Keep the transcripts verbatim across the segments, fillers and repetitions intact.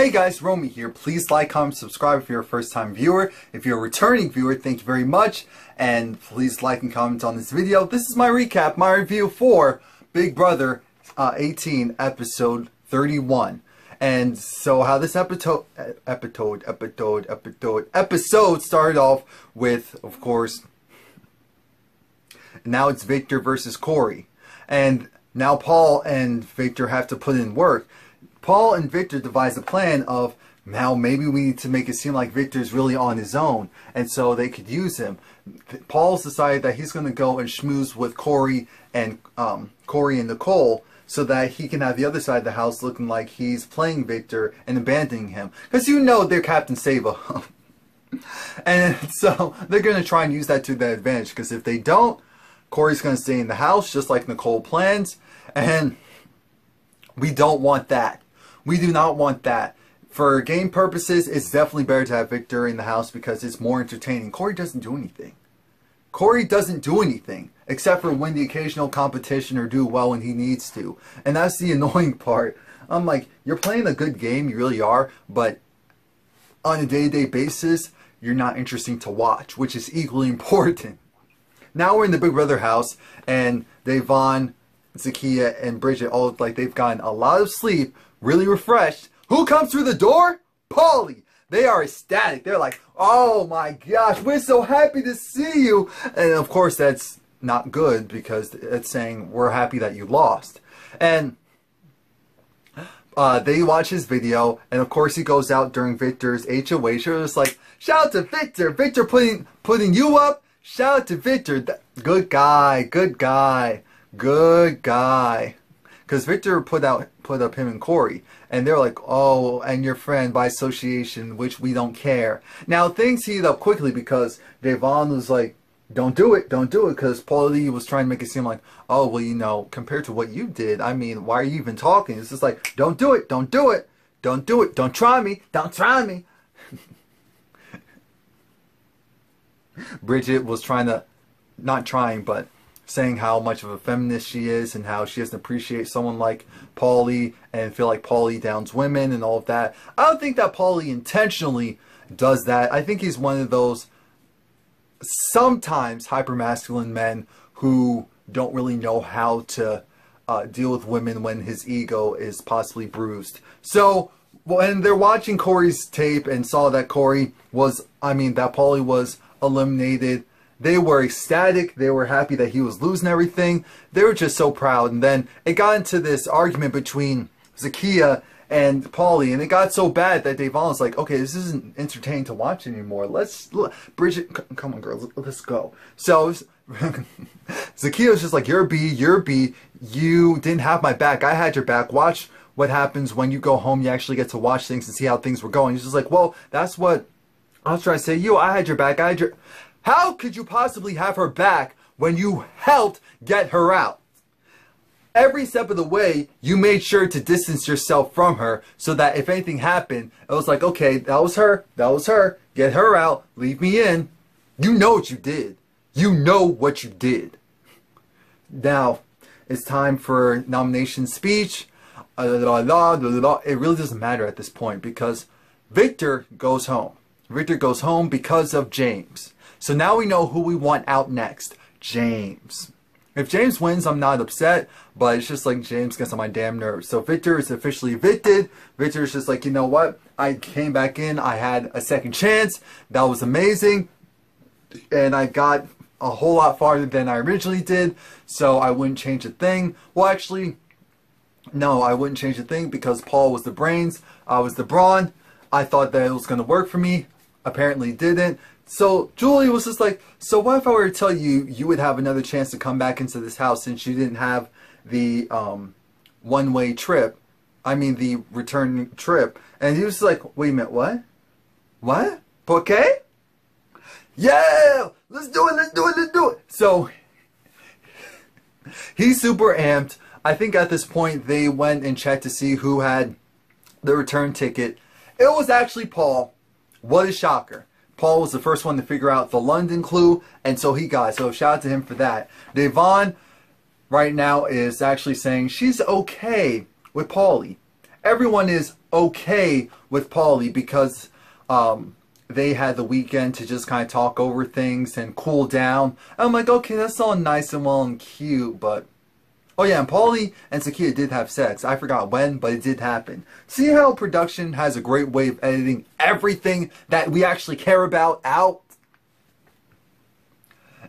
Hey guys, Romy here. Please like, comment, subscribe if you're a first-time viewer. If you're a returning viewer, thank you very much. And please like and comment on this video. This is my recap, my review for Big Brother uh, eighteen, episode thirty-one. And so how this episode, episode, episode, episode, episode started off with, of course, now it's Victor versus Corey. And now Paul and Victor have to put in work. Paul and Victor devise a plan of, now maybe we need to make it seem like Victor's really on his own, and so they could use him. Paul's decided that he's going to go and schmooze with Corey and um, Corey and Nicole, so that he can have the other side of the house looking like he's playing Victor and abandoning him, because you know they're Captain Save-A. And so they're going to try and use that to their advantage, because if they don't, Corey's going to stay in the house just like Nicole plans, and we don't want that. We do not want that. For game purposes, it's definitely better to have Victor in the house because it's more entertaining. Corey doesn't do anything. Corey doesn't do anything except for win the occasional competition or do well when he needs to. And that's the annoying part. I'm like, you're playing a good game, you really are, but on a day-to-day basis, you're not interesting to watch, which is equally important. Now we're in the Big Brother house, and Da'Vonne, Zakiyah, and Bridgette all look like they've gotten a lot of sleep, really refreshed. Who comes through the door? Paulie. They are ecstatic. They're like, oh my gosh, we're so happy to see you. And of course, that's not good because it's saying we're happy that you lost. And uh, they watch his video, and of course he goes out during Victor's H O H. So it's like, shout out to Victor. Victor putting, putting you up. Shout out to Victor. Good guy, good guy, good guy. Because Victor put out put up him and Corey, and they're like, oh, and your friend by association, which we don't care. Now things heated up quickly because Da'Vonne was like, don't do it, don't do it, because Paulie was trying to make it seem like, oh, well, you know, compared to what you did, I mean, why are you even talking? It's just like, don't do it, don't do it, don't do it, don't try me, don't try me. Bridgette was trying to, not trying, but saying how much of a feminist she is and how she doesn't appreciate someone like Paulie and feel like Paulie downs women and all of that. I don't think that Paulie intentionally does that. I think he's one of those sometimes hyper-masculine men who don't really know how to uh, deal with women when his ego is possibly bruised. So when they're watching Corey's tape and saw that Corey was, I mean, that Paulie was eliminated, they were ecstatic. They were happy that he was losing everything. They were just so proud. And then it got into this argument between Zakiyah and Paulie, and it got so bad that Da'Vonne was like, okay, this isn't entertaining to watch anymore. Let's, let, Bridgette, come on, girl, let's go. So Zakiyah was just like, you're a B, you're a B. You didn't have my back. I had your back. Watch what happens when you go home. You actually get to watch things and see how things were going. He's just like, well, that's what I was trying to say. You, I had your back. I had your... How could you possibly have her back when you helped get her out? Every step of the way, you made sure to distance yourself from her so that if anything happened, it was like, okay, that was her, that was her, get her out, leave me in. You know what you did. You know what you did. Now, it's time for nomination speech. It really doesn't matter at this point because Victor goes home. Victor goes home because of James. So now we know who we want out next. James. If James wins, I'm not upset, but it's just like James gets on my damn nerves. So Victor is officially evicted. Victor is just like, you know what? I came back in. I had a second chance. That was amazing. And I got a whole lot farther than I originally did, so I wouldn't change a thing. Well, actually, no, I wouldn't change a thing because Paul was the brains. I was the brawn. I thought that it was going to work for me. Apparently didn't. So Julie was just like, so what if I were to tell you you would have another chance to come back into this house since you didn't have the um, one-way trip, I mean the return trip. And he was like, wait a minute, what? What? Okay? Yeah! Let's do it, let's do it, let's do it! So, he's super amped. I think at this point they went and checked to see who had the return ticket. It was actually Paul. What a shocker. Paul was the first one to figure out the London clue, and so he got it. So shout out to him for that. Da'Vonne right now is actually saying she's okay with Paulie. Everyone is okay with Paulie because um, they had the weekend to just kind of talk over things and cool down. And I'm like, okay, that's all nice and well and cute, but... Oh yeah, and Paulie and Zakiyah did have sex. I forgot when, but it did happen. See how production has a great way of editing everything that we actually care about out?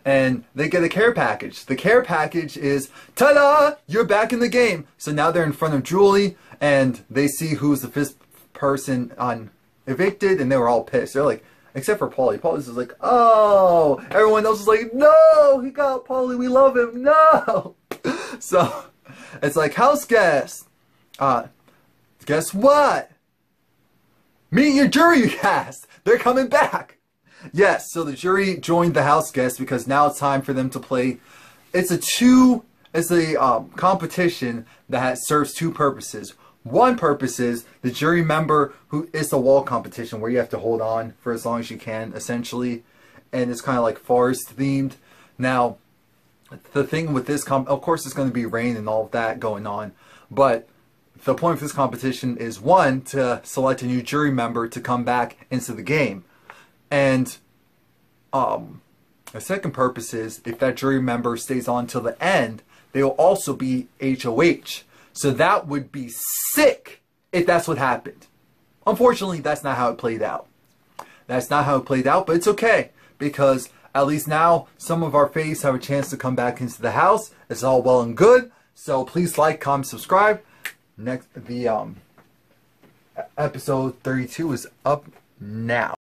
And they get a care package. The care package is, ta-da, you're back in the game. So now they're in front of Julie, and they see who's the fifth person on evicted, and they were all pissed. They're like, except for Paulie. Paulie's just like, oh. Everyone else is like, no, he got Paulie. We love him. No. So it's like, house guest. Uh, guess what? Meet your jury cast. They're coming back. Yes, so the jury joined the house guests because now it's time for them to play. It's a two, it's a um, competition that has, serves two purposes. One purpose is the jury member who is the wall competition where you have to hold on for as long as you can, essentially. And it's kind of like forest themed. Now, the thing with this, comp of course, it's going to be rain and all of that going on. But the point of this competition is, one, to select a new jury member to come back into the game. And um, the second purpose is, if that jury member stays on till the end, they will also be H O H. So that would be sick if that's what happened. Unfortunately, that's not how it played out. That's not how it played out, but it's okay. Because at least now, some of our faves have a chance to come back into the house. It's all well and good. So please like, comment, subscribe. Next, the um, episode thirty-two is up now.